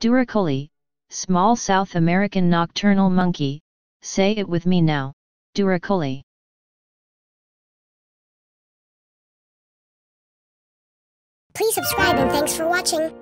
Douroucouli, small South American nocturnal monkey, say it with me now, douroucouli. Please subscribe and thanks for watching.